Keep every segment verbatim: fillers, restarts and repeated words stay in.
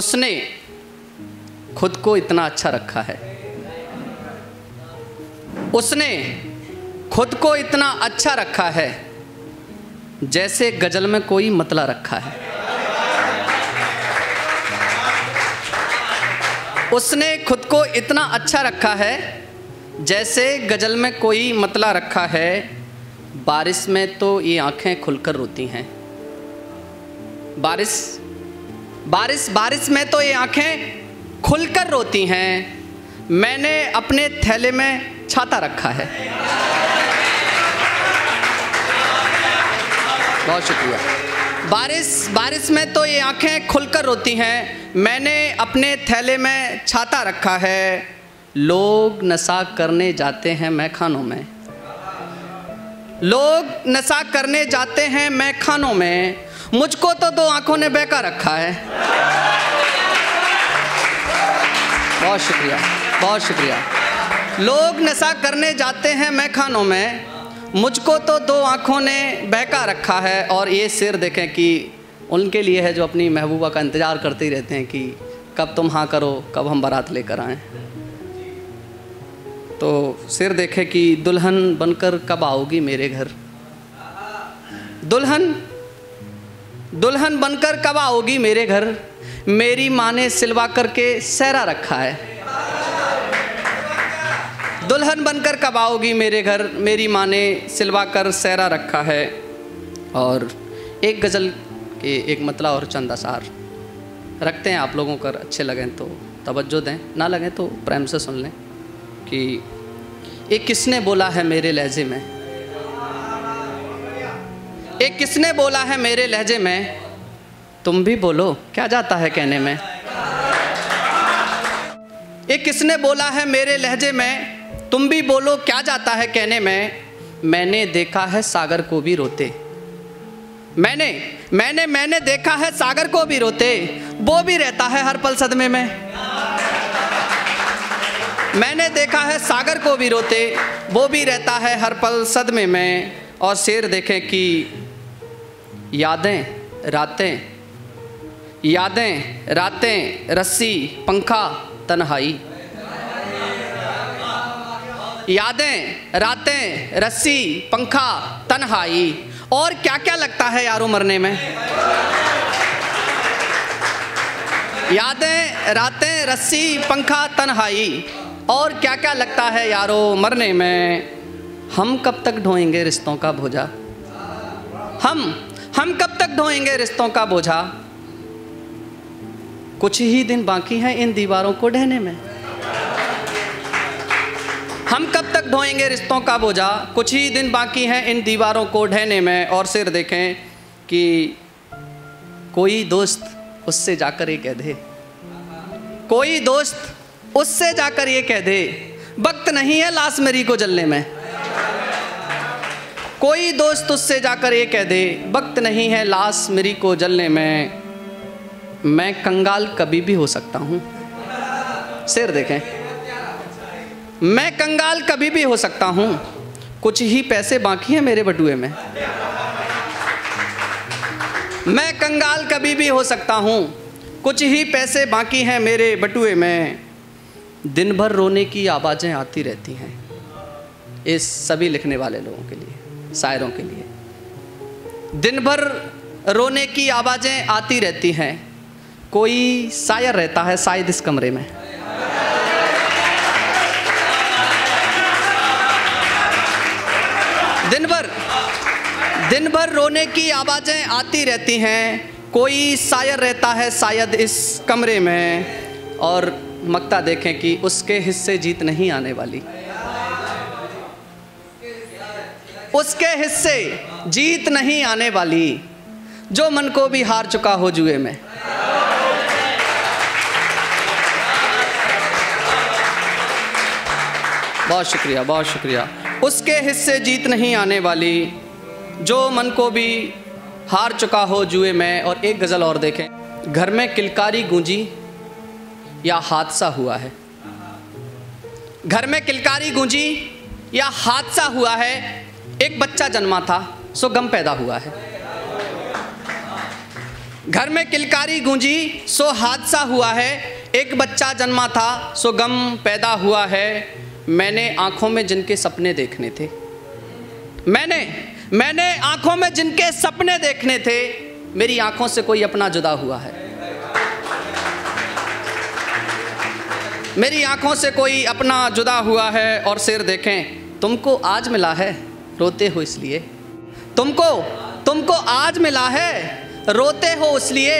उसने खुद को इतना अच्छा रखा है, उसने खुद को इतना अच्छा रखा है जैसे गजल में कोई मतला रखा है। उसने खुद को इतना अच्छा रखा है जैसे गजल में कोई मतला रखा है। बारिश में तो ये आंखें खुलकर रोती हैं, बारिश बारिश बारिश में तो ये आंखें खुलकर रोती हैं। मैंने अपने थैले में छाता रखा है। बहुत शुक्रिया। बारिश बारिश में तो ये आंखें खुलकर रोती हैं, मैंने अपने थैले में छाता रखा है। लोग नशा करने जाते हैं मैखानों में, लोग नशा करने जाते हैं मैखानों में, मुझको तो दो आंखों ने बहका रखा है। बहुत शुक्रिया, बहुत शुक्रिया। लोग नशा करने जाते हैं मैखानों में, मुझको तो दो आंखों ने बहका रखा है। और ये शेर देखें कि उनके लिए है जो अपनी महबूबा का इंतज़ार करते ही रहते हैं कि कब तुम हाँ करो, कब हम बारात लेकर आएँ। तो शेर देखें कि दुल्हन बनकर कब आओगी मेरे घर, दुल्हन दुल्हन बनकर कब आओगी मेरे घर, मेरी माँ ने सिलवा करके सहरा रखा है। दुल्हन बनकर कब आओगी मेरे घर, मेरी माँ ने सिलवा कर सहरा रखा है। और एक गज़ल के एक मतला और चंद अशार रखते हैं आप लोगों को, अच्छे लगें तो तवज्जो दें, ना लगें तो प्रेम से सुन लें। कि ये किसने बोला है मेरे लहजे में, एक किसने बोला है मेरे लहजे में, तुम भी बोलो क्या जाता है कहने में। एक किसने बोला है मेरे लहजे में, तुम भी बोलो क्या जाता है कहने में। मैंने देखा है सागर को भी रोते, मैंने मैंने मैंने देखा है सागर को भी रोते, वो भी रहता है हर पल सदमे में। मैंने देखा है सागर को भी रोते, वो भी रहता है हर पल सदमे में। और शेर देखें कि यादें रातें, यादें रातें रस्सी पंखा तन्हाई, यादें रातें रस्सी पंखा तन्हाई, और क्या क्या लगता है यारों मरने में। यादें रातें रस्सी पंखा तन्हाई, और क्या क्या लगता है यारों मरने में। हम कब तक ढोएंगे रिश्तों का बोझा, हम हम कब तक ढोएंगे रिश्तों का बोझा, कुछ ही दिन बाकी हैं इन दीवारों को ढहने में। हम कब तक ढोएंगे रिश्तों का बोझा, कुछ ही दिन बाकी हैं इन दीवारों को ढहने में। और सिर देखें कि कोई दोस्त उससे जाकर ये कह दे, कोई दोस्त उससे जाकर ये कह दे, वक्त नहीं है लाश मेरी को जलने में। कोई दोस्त उससे जाकर ये कह दे, वक्त नहीं है लाश मेरी को जलने में। मैं कंगाल कभी भी हो सकता हूँ, शेर देखें, मैं कंगाल कभी भी हो सकता हूँ, कुछ ही पैसे बाकी हैं मेरे बटुए में। मैं कंगाल कभी भी हो सकता हूँ, कुछ ही पैसे बाकी हैं मेरे बटुए में। दिन भर रोने की आवाज़ें आती रहती हैं, इस सभी लिखने वाले लोगों के लिए, शायरों के लिए। दिन भर रोने की आवाज़ें आती रहती हैं, कोई शायर रहता है शायद इस कमरे में। दिन भर दिन भर रोने की आवाज़ें आती रहती हैं, कोई शायर रहता है शायद इस कमरे में। और मक्ता देखें कि उसके हिस्से जीत नहीं आने वाली, उसके हिस्से जीत नहीं आने वाली, जो मन को भी हार चुका हो जुए में। बहुत शुक्रिया, बहुत शुक्रिया। उसके हिस्से जीत नहीं आने वाली, जो मन को भी हार चुका हो जुए में। और एक गज़ल और देखें, घर में किलकारी गूंजी या हादसा हुआ है, घर में किलकारी गूंजी या हादसा हुआ है, एक बच्चा जन्मा था सो गम पैदा हुआ है। घर में किलकारी गूंजी सो हादसा हुआ है, एक बच्चा जन्मा था सो गम पैदा हुआ है। मैंने आंखों में जिनके सपने देखने थे, मैंने मैंने आंखों में जिनके सपने देखने थे, मेरी आंखों से कोई अपना जुदा हुआ है, मेरी आंखों से कोई अपना जुदा हुआ है। और शेर देखें, तुमको आज मिला है रोते हो इसलिए, तुमको तुमको आज मिला है रोते हो इसलिए,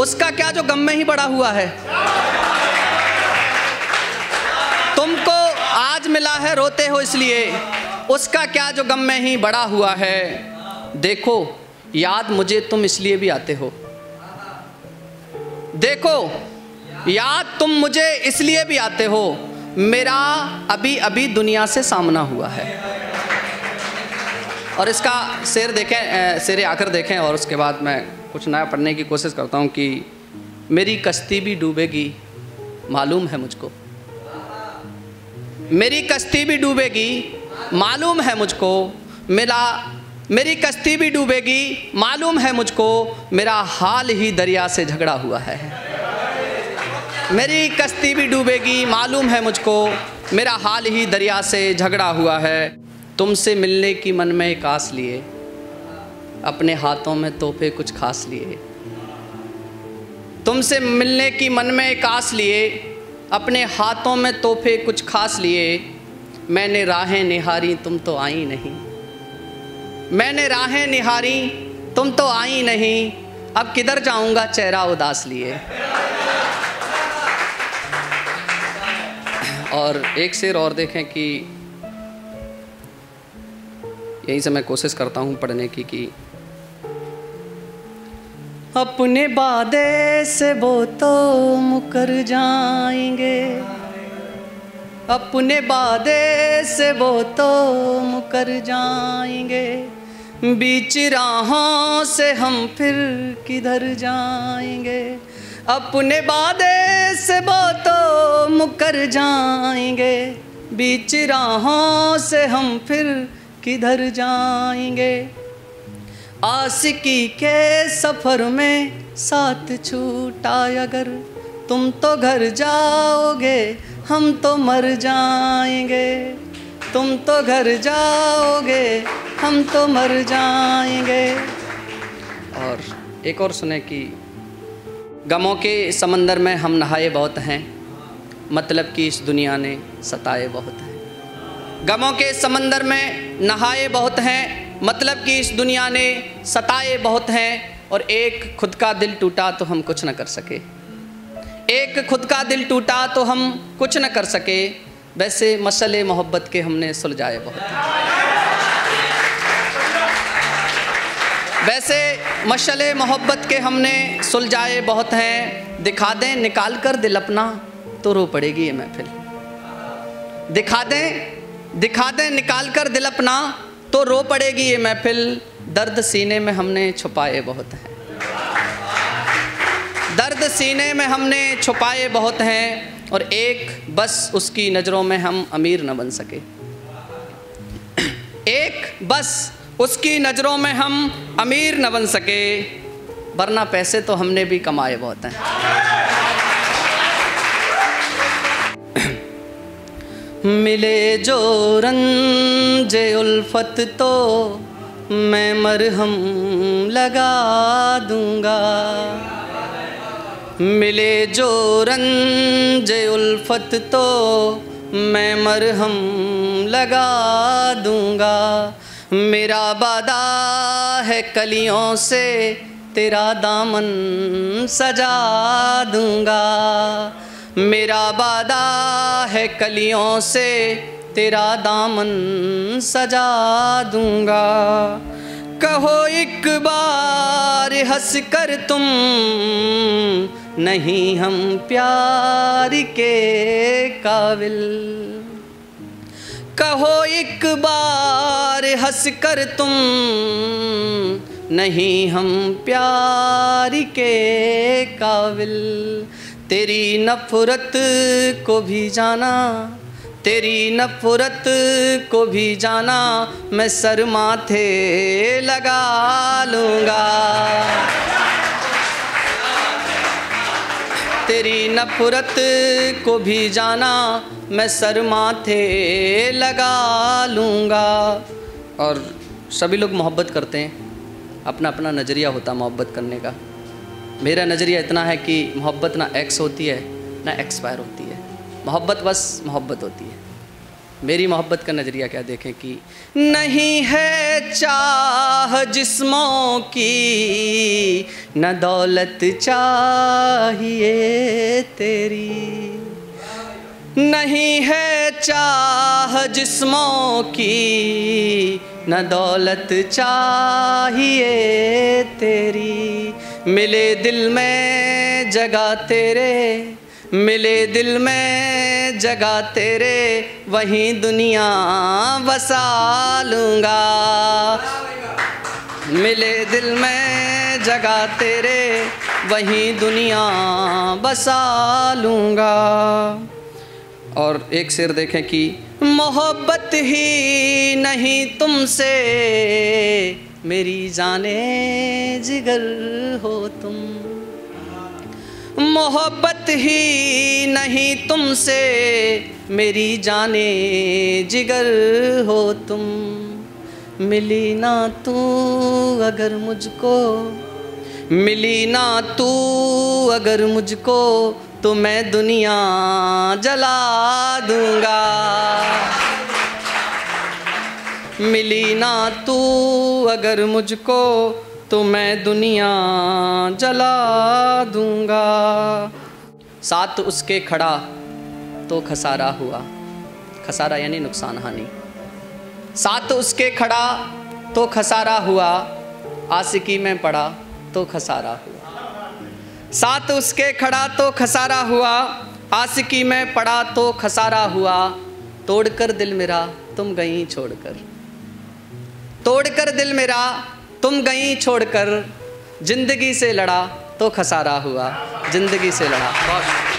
उसका क्या जो गम में ही बड़ा हुआ है। तुमको आज मिला है रोते हो इसलिए, उसका क्या जो गम में ही बड़ा हुआ है। देखो याद मुझे तुम इसलिए भी आते हो, देखो याद तुम मुझे इसलिए भी आते हो, मेरा अभी अभी दुनिया से सामना हुआ है। और इसका शेर देखें, शेर आखिर देखें, और उसके बाद मैं कुछ नया पढ़ने की कोशिश करता हूँ कि मेरी कश्ती भी डूबेगी मालूम है मुझको, मेरी कश्ती भी डूबेगी मालूम है मुझको, मेरा मेरी कश्ती भी डूबेगी मालूम है मुझको, मेरा हाल ही दरिया से झगड़ा हुआ है। मेरी कश्ती भी डूबेगी मालूम है मुझको, मेरा हाल ही दरिया से झगड़ा हुआ है। तुमसे मिलने की मन में एक आस लिए, अपने हाथों में तोहफे कुछ खास लिए। तुमसे मिलने की मन में एक आस लिए, अपने हाथों में तोहफे कुछ खास लिए। मैंने राहें निहारी तुम तो आई नहीं, मैंने राहें निहारी तुम तो आई नहीं, अब किधर जाऊंगा चेहरा उदास लिए। और एक शेर और देखें कि यहीं से मैं कोशिश करता हूँ पढ़ने की कि अपने वादे से वो तो मुकर जाएंगे, अपने वादे से वो तो मुकर जाएंगे, बीच राहों से हम फिर किधर जाएंगे। अपने वादे से वो तो मुकर जाएंगे, बीच राहों से हम फिर किधर जाएंगे। आशिकी के सफ़र में साथ छूटा अगर, तुम तो घर जाओगे हम तो मर जाएंगे, तुम तो घर जाओगे हम तो मर जाएंगे। और एक और सुने कि गमों के समंदर में हम नहाए बहुत हैं, मतलब कि इस दुनिया ने सताए बहुत हैं। गमों के समंदर में नहाए बहुत हैं, मतलब कि इस दुनिया ने सताए बहुत हैं। और एक खुद का दिल टूटा तो हम कुछ न कर सके, एक खुद का दिल टूटा तो हम कुछ न कर सके, वैसे मसले मोहब्बत के हमने सुलझाए बहुत हैं, वैसे मसले मोहब्बत के हमने सुलझाए बहुत हैं। दिखा दें निकाल कर दिल अपना तो रो पड़ेगी ये महफिल, दिखा दें दिखा दें निकाल कर दिल अपना तो रो पड़ेगी ये महफिल। दर्द सीने में हमने छुपाए बहुत हैं, दर्द सीने में हमने छुपाए बहुत हैं। और एक बस उसकी नज़रों में हम अमीर न बन सके, एक बस उसकी नज़रों में हम अमीर न बन सके, वरना पैसे तो हमने भी कमाए बहुत हैं। मिले जो रंजे उल्फत तो मैं मरहम लगा दूंगा, मिले जो रंजे उल्फत तो मैं मरहम लगा दूंगा। मेरा वादा है कलियों से तेरा दामन सजा दूंगा, मेरा वादा है कलियों से तेरा दामन सजा दूंगा। कहो एक बार हंस कर तुम नहीं हम प्यार के काबिल, कहो एक बार हंस कर तुम नहीं हम प्यार के काबिल। तेरी नफरत को भी जाना, तेरी नफरत को भी जाना, मैं सर माथे लगा लूँगा, तेरी नफरत को भी जाना मैं सर माथे लगा लूँगा। और सभी लोग मोहब्बत करते हैं, अपना अपना नज़रिया होता मोहब्बत करने का। मेरा नज़रिया इतना है कि मोहब्बत ना एक्स होती है ना एक्सपायर होती है, मोहब्बत बस मोहब्बत होती है। मेरी मोहब्बत का नज़रिया क्या, देखें कि नहीं है चाह जिस्मों की न दौलत चाहिए तेरी, नहीं है चाह जिस्मों की न दौलत चाहिए तेरी, मिले दिल में जगह तेरे, मिले दिल में जगह तेरे वहीं दुनिया बसा लूँगा। मिले दिल में जगह तेरे वहीं दुनिया बसा लूँगा। और एक शेर देखें कि मोहब्बत ही नहीं तुमसे मेरी जाने जिगर हो तुम, मोहब्बत ही नहीं तुमसे मेरी जाने जिगर हो तुम, मिली ना तू अगर मुझको, मिली ना तू अगर मुझको तो मैं दुनिया जला दूँगा। मिली ना तू अगर मुझको तो मैं दुनिया जला दूँगा। साथ उसके खड़ा तो खसारा हुआ, खसारा यानी नुकसान हानि। साथ उसके खड़ा तो खसारा हुआ, आशिकी में पड़ा तो खसारा हुआ। साथ उसके खड़ा तो खसारा हुआ, आशिकी में पड़ा तो खसारा हुआ, तोड़कर दिल मेरा तुम गई छोड़कर, तोड़कर दिल मेरा तुम गई छोड़कर, जिंदगी से लड़ा तो खसारा हुआ, जिंदगी से लड़ा।